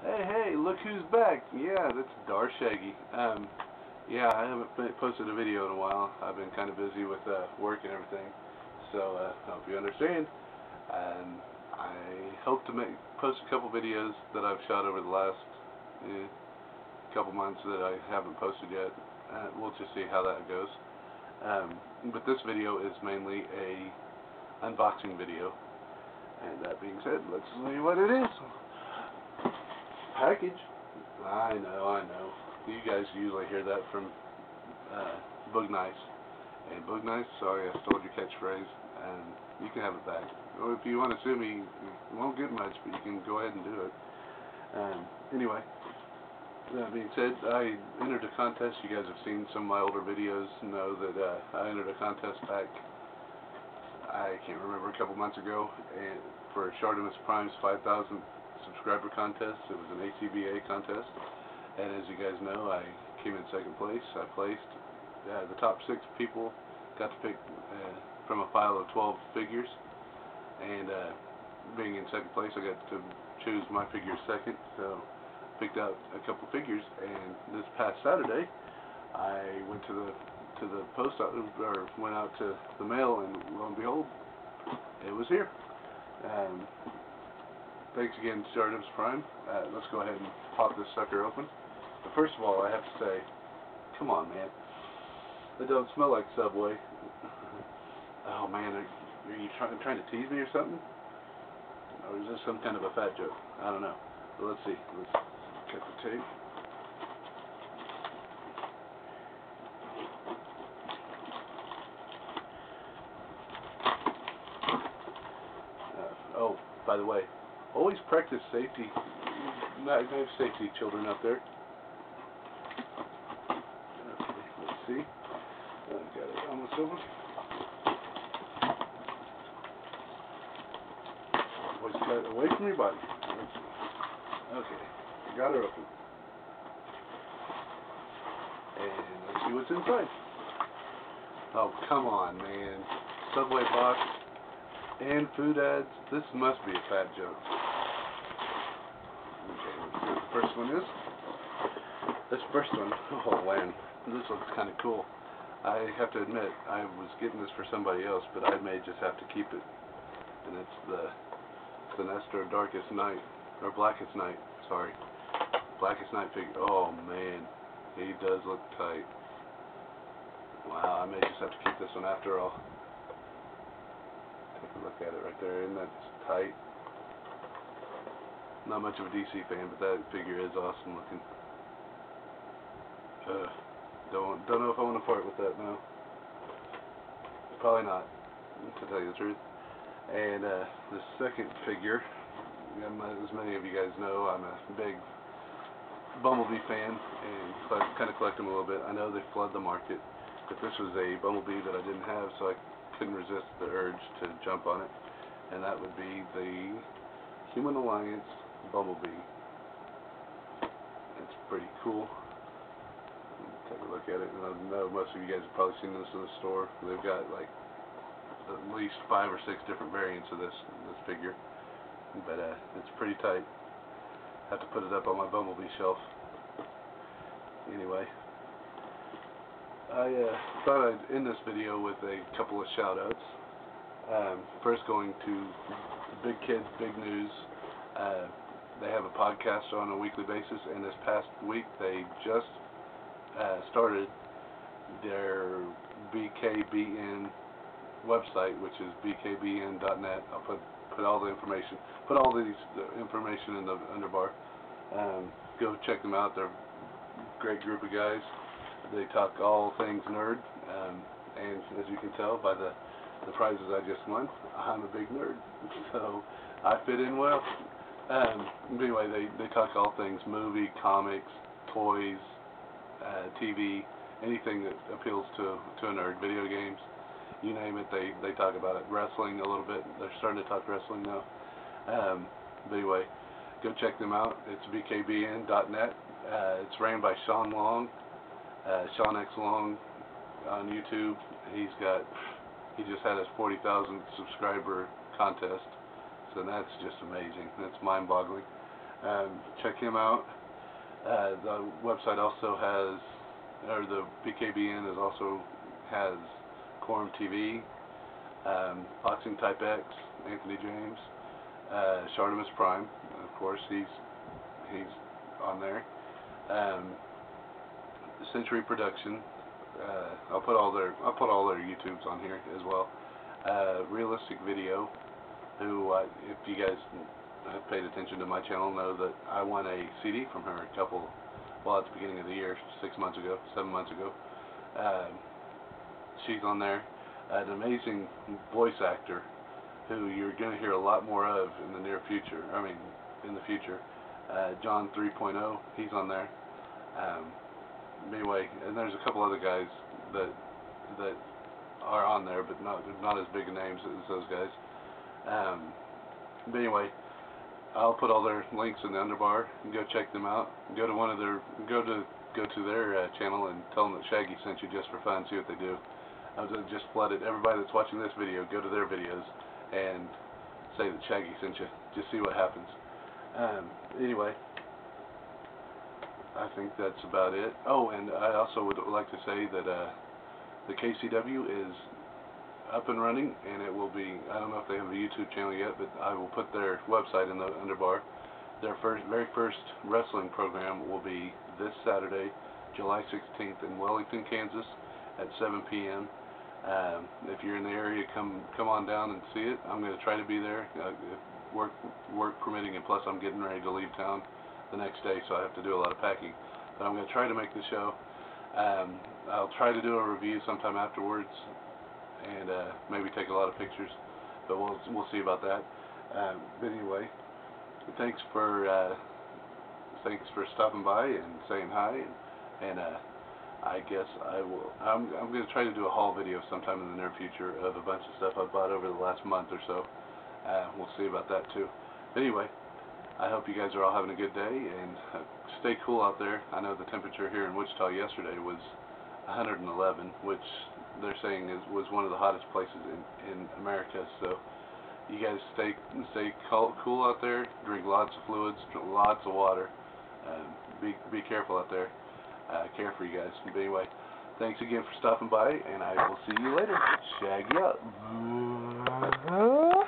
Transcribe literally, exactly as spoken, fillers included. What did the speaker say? Hey, hey, look who's back. Yeah, that's Darshaggy. Um, yeah, I haven't posted a video in a while. I've been kind of busy with uh, work and everything, so I uh, hope you understand. And I hope to make post a couple videos that I've shot over the last eh, couple months that I haven't posted yet. Uh, we'll just see how that goes. Um, but this video is mainly a unboxing video. And that being said, let's see what it is. Package. I know, I know. You guys usually hear that from uh, Boog Nice. And Boog Nice, sorry I stole your catchphrase, and you can have it back. Or if you want to sue me, you won't get much, but you can go ahead and do it. Um, anyway, that being said, I entered a contest. You guys have seen some of my older videos know that uh, I entered a contest back, I can't remember, a couple months ago, and for Shartimus Prime's five thousandth subscriber contest. It was an A C B A contest, and as you guys know, I came in second place. I placed uh, the top six people, got to pick uh, from a file of twelve figures, and uh, being in second place, I got to choose my figure second, so picked out a couple figures. And this past Saturday, I went to the to the post or went out to the mail, and lo and behold, it was here. Um, Thanks again, Shartimus Prime. Uh, let's go ahead and pop this sucker open. But first of all, I have to say, come on, man. It don't smell like Subway. Oh, man, are, are you trying, trying to tease me or something? Or is this some kind of a fat joke? I don't know. But let's see. Let's cut the tape. Uh, oh, by the way, always practice safety, not have safety, children out there. Okay, let's see. I've got it almost over. Always cut away from your body. Okay, I got her open. And let's see what's inside. Oh, come on, man. Subway box and food ads. This must be a fat joke. First one is this first one. Oh man, this looks kind of cool. I have to admit, I was getting this for somebody else, but I may just have to keep it. And it's the Sinestro Darkest Night or Blackest Night. Sorry, Blackest Night figure. Oh man, he does look tight. Wow, I may just have to keep this one after all. Take a look at it right there. Isn't that tight? Not much of a D C fan, but that figure is awesome looking. Uh, don't don't know if I want to part with that now. Probably not, to tell you the truth. And uh, the second figure, as many of you guys know, I'm a big Bumblebee fan and kind of collect them a little bit. I know they flood the market, but this was a Bumblebee that I didn't have, so I couldn't resist the urge to jump on it. And that would be the Human Alliance Bumblebee. It's pretty cool. Take a look at it. I know most of you guys have probably seen this in the store. They've got like at least five or six different variants of this this figure, but uh, it's pretty tight. I have to put it up on my Bumblebee shelf. Anyway, I uh, thought I'd end this video with a couple of shout outs. Um, first going to Big Kids Big News. Uh, they have a podcast on a weekly basis, and this past week they just uh, started their B K B N website, which is B K B N dot net. I'll put put all the information, put all these the information in the underbar. Um, go check them out. They're a great group of guys. They talk all things nerd, um, and as you can tell by the the prizes I just won, I'm a big nerd, so I fit in well. Um, anyway, they, they talk all things movie, comics, toys, uh, T V, anything that appeals to, to a nerd, video games, you name it, they, they talk about it. Wrestling a little bit, they're starting to talk wrestling now. Um, but anyway, go check them out. It's B K B N dot net. Uh, it's ran by Sean Long, uh, Sean X Long on YouTube. He's got... He just had his forty thousandth subscriber contest, so that's just amazing. That's mind-boggling. Um, check him out. Uh, the website also has, or the B K B N is also has KorimTV, um, Boxintypex, Anthony James, uh, ShartimusPrime. Of course, he's he's on there. Um, Century Production. Uh, I'll put all their I'll put all their YouTubes on here as well. Uh, Realistic Video, who uh, if you guys have paid attention to my channel know that I won a C D from her a couple, well at the beginning of the year, six months ago, seven months ago. Uh, she's on there, an amazing voice actor who you're going to hear a lot more of in the near future. I mean, in the future, uh, John three point oh, he's on there. Um, anyway, and there's a couple other guys that that are on there, but not not as big names as those guys. Um, but anyway, I'll put all their links in the underbar. Go check them out. Go to one of their go to go to their uh, channel and tell them that Shaggy sent you just for fun. See what they do. I'll just flood it. Everybody that's watching this video, go to their videos and say that Shaggy sent you. Just see what happens. Um, anyway, I think that's about it. Oh, and I also would like to say that uh, the K C W is up and running, and it will be, I don't know if they have a YouTube channel yet, but I will put their website in the underbar. Their first, very first wrestling program will be this Saturday, July sixteenth in Wellington, Kansas at seven P M Um, if you're in the area, come come on down and see it. I'm going to try to be there, uh, work, work permitting, and plus I'm getting ready to leave town the next day, so I have to do a lot of packing. But I'm going to try to make the show. Um, I'll try to do a review sometime afterwards, and uh, maybe take a lot of pictures, but we'll we'll see about that. Um, but anyway, thanks for uh, thanks for stopping by and saying hi, and, and uh, I guess I will. I'm I'm going to try to do a haul video sometime in the near future of a bunch of stuff I bought over the last month or so. Uh, we'll see about that too. But anyway, I hope you guys are all having a good day and uh, stay cool out there. I know the temperature here in Wichita yesterday was one hundred eleven, which they're saying is was one of the hottest places in, in America. So you guys stay stay cool out there. Drink lots of fluids, drink lots of water. Uh, be be careful out there. Uh, care for you guys. But anyway, thanks again for stopping by, and I will see you later. Shaggy up.